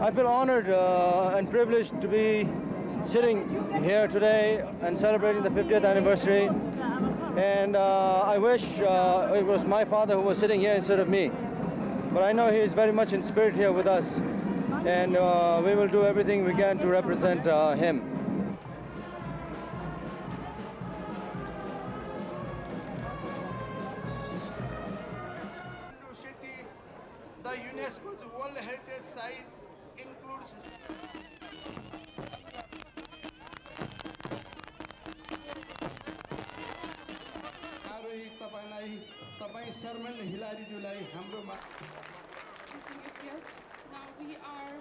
I feel honored and privileged to be sitting here today and celebrating the 50th anniversary. And I wish it was my father who was sitting here instead of me. But I know he is very much in spirit here with us. And we will do everything we can to represent him. The UNESCO's World Heritage Site includes now we are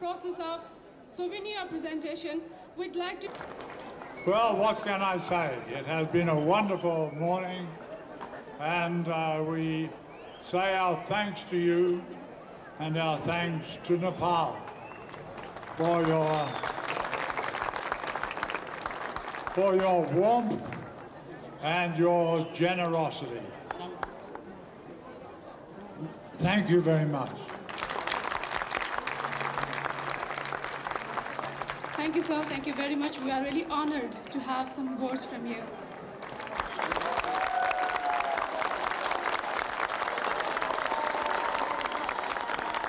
process of souvenir presentation, we'd like to... Well, what can I say? It has been a wonderful morning, and we say our thanks to you and our thanks to Nepal for your warmth and your generosity. Thank you very much. Thank you, sir. Thank you very much. We are really honored to have some words from you.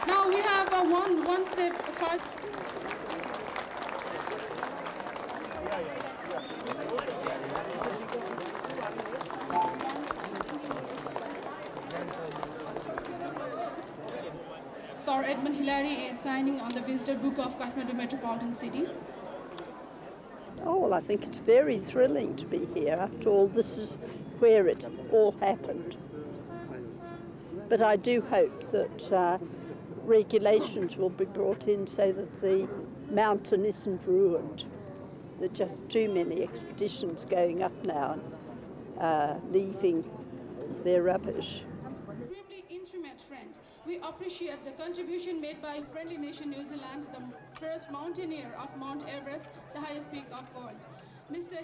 Now we have a one step apart. Sir Edmund Hillary is signing on the visitor book of Kathmandu Metropolitan City. Oh, well, I think it's very thrilling to be here. After all, this is where it all happened. But I do hope that regulations will be brought in so that the mountain isn't ruined. There are just too many expeditions going up now and leaving their rubbish. We appreciate the contribution made by friendly nation New Zealand, the first mountaineer of Mount Everest, the highest peak of world. Mr.